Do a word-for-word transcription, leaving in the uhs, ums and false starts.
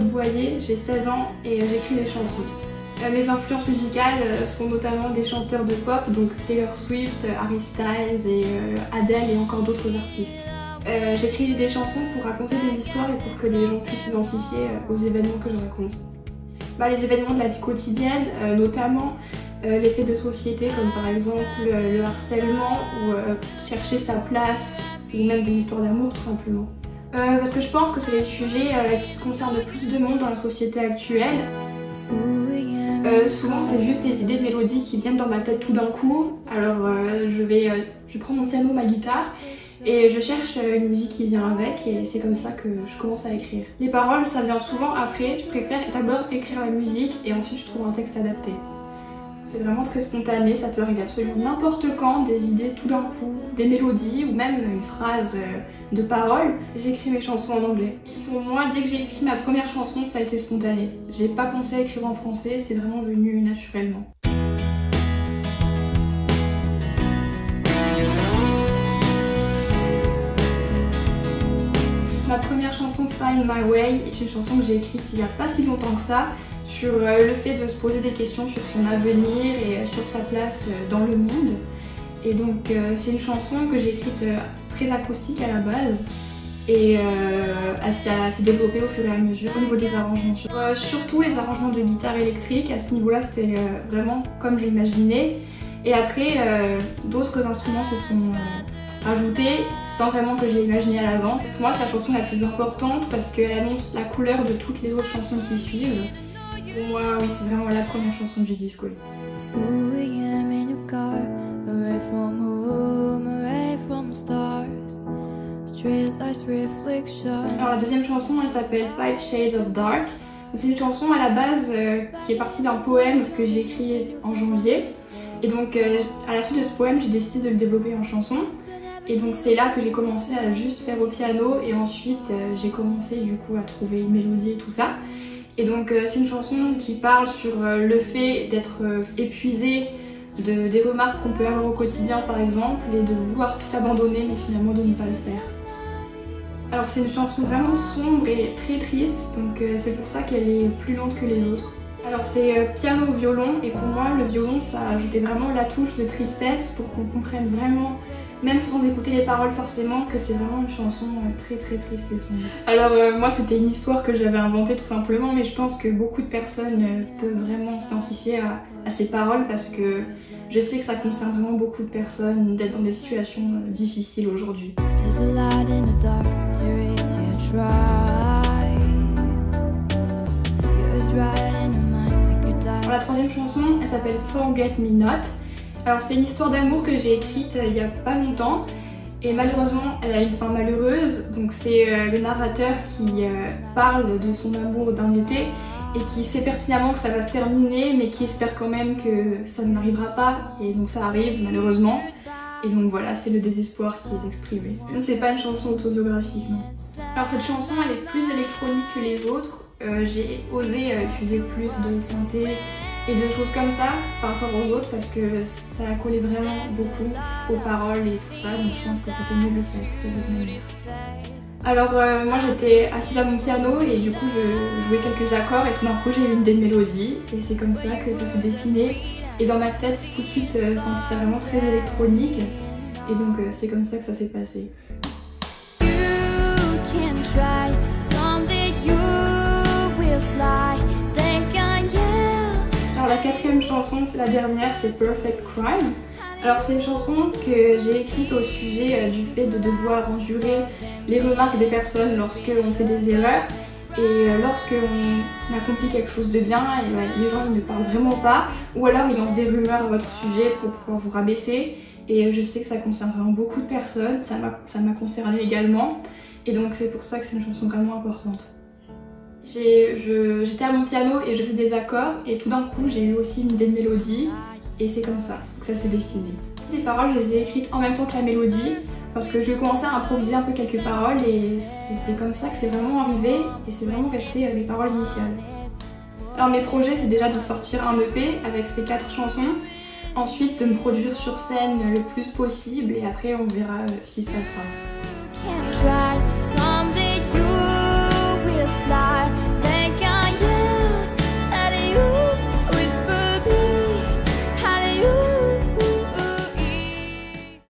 Aude Boyer, j'ai seize ans et j'écris des chansons. Mes influences musicales sont notamment des chanteurs de pop, donc Taylor Swift, Harry Styles et Adele et encore d'autres artistes. Euh, J'écris des chansons pour raconter des histoires et pour que les gens puissent s'identifier aux événements que je raconte. Bah, les événements de la vie quotidienne, euh, notamment euh, les faits de société comme par exemple euh, le harcèlement ou euh, chercher sa place ou même des histoires d'amour tout simplement. Euh, parce que je pense que c'est des sujets euh, qui concernent le plus de monde dans la société actuelle. Euh, souvent c'est juste des idées de mélodies qui viennent dans ma tête tout d'un coup, alors euh, je vais, euh, je prends mon piano, ma guitare et je cherche euh, une musique qui vient avec et c'est comme ça que je commence à écrire. Les paroles ça vient souvent après, je préfère d'abord écrire la musique et ensuite je trouve un texte adapté. C'est vraiment très spontané, ça peut arriver absolument n'importe quand, des idées tout d'un coup, des mélodies ou même une phrase euh, de paroles. J'écris mes chansons en anglais. Pour moi, dès que j'ai écrit ma première chanson, ça a été spontané. J'ai pas pensé à écrire en français, c'est vraiment venu naturellement. Ma première chanson, Find My Way, est une chanson que j'ai écrite il n'y a pas si longtemps que ça, sur le fait de se poser des questions sur son avenir et sur sa place dans le monde. Et donc c'est une chanson que j'ai écrite très acoustique à la base et euh, elle s'est développée au fur et à mesure au niveau des arrangements. Euh, surtout les arrangements de guitare électrique, à ce niveau-là c'était vraiment comme je l'imaginais. Et après euh, d'autres instruments se sont euh, ajoutés sans vraiment que je l'ai imaginé à l'avance. Pour moi c'est la chanson la plus importante parce qu'elle annonce la couleur de toutes les autres chansons qui suivent. Pour moi, oui, c'est vraiment la première chanson du disque. Oui. Alors la deuxième chanson, elle s'appelle Five Shades of Dark. C'est une chanson à la base euh, qui est partie d'un poème que j'ai écrit en janvier. Et donc euh, à la suite de ce poème, j'ai décidé de le développer en chanson. Et donc c'est là que j'ai commencé à juste faire au piano et ensuite euh, j'ai commencé du coup à trouver une mélodie et tout ça. Et donc euh, c'est une chanson qui parle sur euh, le fait d'être euh, épuisé de, des remarques qu'on peut avoir au quotidien par exemple et de vouloir tout abandonner mais finalement de ne pas le faire. Alors c'est une chanson vraiment sombre et très triste donc euh, c'est pour ça qu'elle est plus lente que les autres. Alors c'est euh, piano violon et pour moi le violon ça a ajouté vraiment la touche de tristesse pour qu'on comprenne vraiment, même sans écouter les paroles forcément, que c'est vraiment une chanson très très triste et sombre. Alors euh, moi c'était une histoire que j'avais inventée tout simplement mais je pense que beaucoup de personnes euh, peuvent vraiment s'identifier à, à ces paroles parce que je sais que ça concerne vraiment beaucoup de personnes d'être dans des situations euh, difficiles aujourd'hui. La troisième chanson, elle s'appelle Forget Me Not. Alors c'est une histoire d'amour que j'ai écrite euh, il n'y a pas longtemps et malheureusement elle a une fin malheureuse. Donc c'est euh, le narrateur qui euh, parle de son amour d'un été et qui sait pertinemment que ça va se terminer mais qui espère quand même que ça ne n'arrivera pas et donc ça arrive malheureusement. Et donc voilà, c'est le désespoir qui est exprimé. C'est pas une chanson autobiographique, non. Alors cette chanson elle est plus électronique que les autres. Euh, j'ai osé euh, utiliser plus de synthé et de choses comme ça par rapport aux autres parce que ça collait vraiment beaucoup aux paroles et tout ça, donc je pense que c'était mieux de le faire de cette manière. Alors euh, moi j'étais assise à mon piano et du coup je jouais quelques accords et tout d'un coup j'ai eu une idée de mélodie et c'est comme ça que ça s'est dessiné et dans ma tête tout de suite euh, ça sentait vraiment très électronique et donc euh, c'est comme ça que ça s'est passé. La quatrième chanson, c'est la dernière, c'est Perfect Crime. Alors c'est une chanson que j'ai écrite au sujet du fait de devoir endurer les remarques des personnes lorsque on fait des erreurs et lorsque on accomplit quelque chose de bien et bah, les gens ils ne parlent vraiment pas ou alors ils lancent des rumeurs à votre sujet pour pouvoir vous rabaisser et je sais que ça concerne vraiment beaucoup de personnes, ça m'a concernée également et donc c'est pour ça que c'est une chanson vraiment importante. J'étais à mon piano et je faisais des accords et tout d'un coup j'ai eu aussi une idée de mélodie et c'est comme ça que ça s'est dessiné. Ces paroles je les ai écrites en même temps que la mélodie parce que je commençais à improviser un peu quelques paroles et c'était comme ça que c'est vraiment arrivé et c'est vraiment resté mes paroles initiales. Alors mes projets c'est déjà de sortir un E P avec ces quatre chansons, ensuite de me produire sur scène le plus possible et après on verra ce qui se passera.